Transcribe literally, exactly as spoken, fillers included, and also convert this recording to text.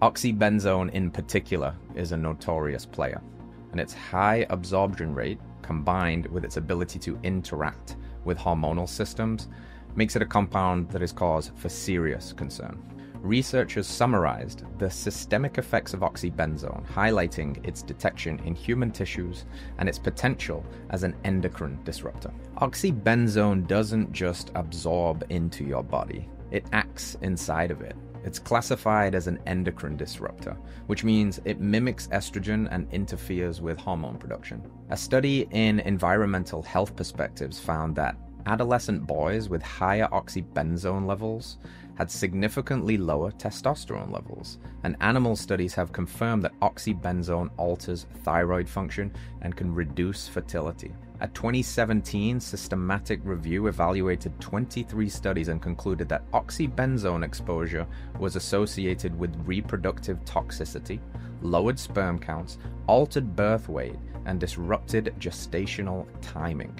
Oxybenzone in particular is a notorious player, and its high absorption rate combined with its ability to interact with hormonal systems makes it a compound that is cause for serious concern. Researchers summarized the systemic effects of oxybenzone, highlighting its detection in human tissues and its potential as an endocrine disruptor. Oxybenzone doesn't just absorb into your body, it acts inside of it. It's classified as an endocrine disruptor, which means it mimics estrogen and interferes with hormone production. A study in Environmental Health Perspectives found that adolescent boys with higher oxybenzone levels had significantly lower testosterone levels, and animal studies have confirmed that oxybenzone alters thyroid function and can reduce fertility. A twenty seventeen systematic review evaluated twenty-three studies and concluded that oxybenzone exposure was associated with reproductive toxicity, lowered sperm counts, altered birth weight, and disrupted gestational timing.